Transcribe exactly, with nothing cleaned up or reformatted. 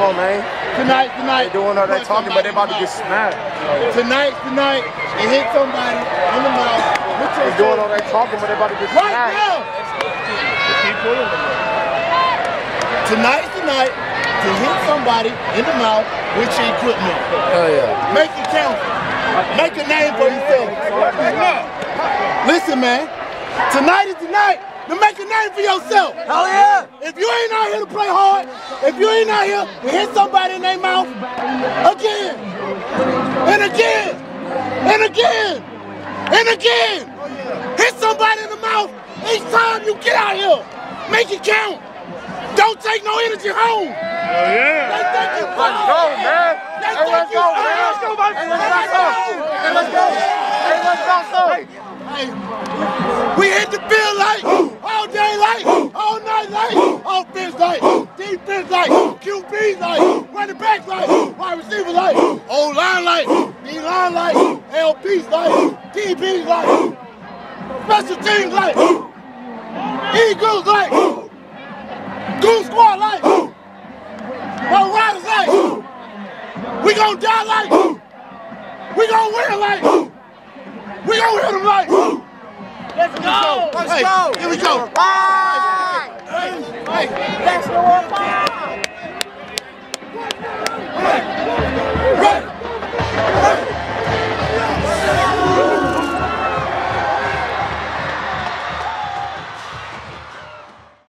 Come on, man. Tonight, tonight. They doing all that talking, but they about tonight. to get snapped. Tonight, tonight, they hit somebody in the mouth. They doing all that talking, but they about to get snapped. Right now. Keep pulling them. Tonight, tonight, to hit somebody in the mouth with your equipment. Hell yeah. Make it count. Make a name for yourself. Listen, man. Tonight is tonight. To make a name for yourself. Hell yeah! If you ain't out here to play hard, if you ain't out here to hit somebody in their mouth, again, and again, and again, and again, hit somebody in the mouth each time you get out here. Make it count. Don't take no energy home. Hell yeah! They think you fucking go, man. They think you fucking go. Let's go, man. Let's go. Let's go. Let's go. Let's go. We hit the field light, all day light, all night light, offense light, defense light, Q B light, running back light, wide receiver light, O line light, D line light, L P light, D B light, special teams light, Eagles light, Goon Squad light, Road Riders light, we gon' die light, we gon' win light. We gonna hit him like. Let's go. Let's hey, go. Here we go. Hey, hey, hey. That's the one.